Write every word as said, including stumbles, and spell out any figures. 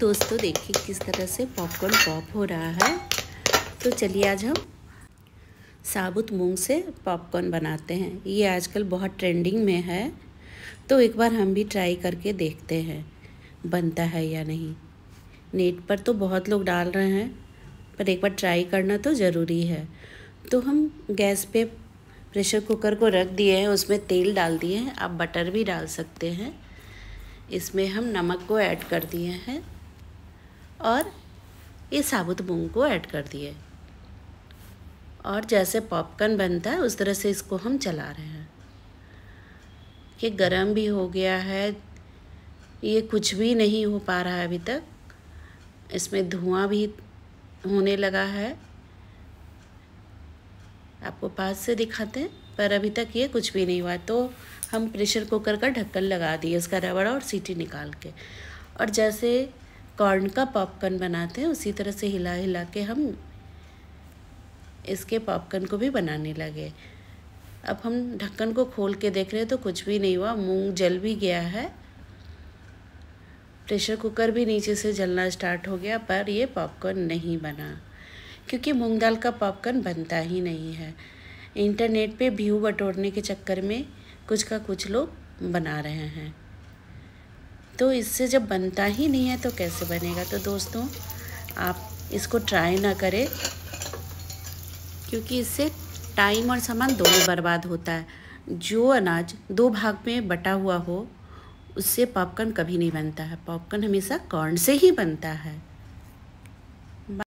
दोस्तों देखिए किस तरह से पॉपकॉर्न पॉप हो रहा है। तो चलिए आज हम साबुत मूंग से पॉपकॉर्न बनाते हैं। ये आजकल बहुत ट्रेंडिंग में है, तो एक बार हम भी ट्राई करके देखते हैं बनता है या नहीं। नेट पर तो बहुत लोग डाल रहे हैं, पर एक बार ट्राई करना तो ज़रूरी है। तो हम गैस पे प्रेशर कुकर को रख दिए हैं, उसमें तेल डाल दिए हैं। आप बटर भी डाल सकते हैं। इसमें हम नमक को ऐड कर दिए हैं और ये साबुत मूंग को ऐड कर दिए, और जैसे पॉपकॉर्न बनता है उस तरह से इसको हम चला रहे हैं। ये गरम भी हो गया है, ये कुछ भी नहीं हो पा रहा है अभी तक। इसमें धुआं भी होने लगा है, आपको पास से दिखाते हैं, पर अभी तक ये कुछ भी नहीं हुआ। तो हम प्रेशर कुकर का ढक्कन लगा दिए, उसका रबड़ और सीटी निकाल के। और जैसे कॉर्न का पॉपकॉर्न बनाते हैं उसी तरह से हिला हिला के हम इसके पॉपकॉर्न को भी बनाने लगे। अब हम ढक्कन को खोल के देख रहे हैं तो कुछ भी नहीं हुआ। मूंग जल भी गया है, प्रेशर कुकर भी नीचे से जलना स्टार्ट हो गया, पर ये पॉपकॉर्न नहीं बना, क्योंकि मूंग दाल का पॉपकॉर्न बनता ही नहीं है। इंटरनेट पे व्यू बटोरने के चक्कर में कुछ का कुछ लोग बना रहे हैं, तो इससे जब बनता ही नहीं है तो कैसे बनेगा। तो दोस्तों आप इसको ट्राई ना करें, क्योंकि इससे टाइम और सामान दोनों बर्बाद होता है। जो अनाज दो भाग में बटा हुआ हो उससे पॉपकॉर्न कभी नहीं बनता है। पॉपकॉर्न हमेशा कॉर्न से ही बनता है।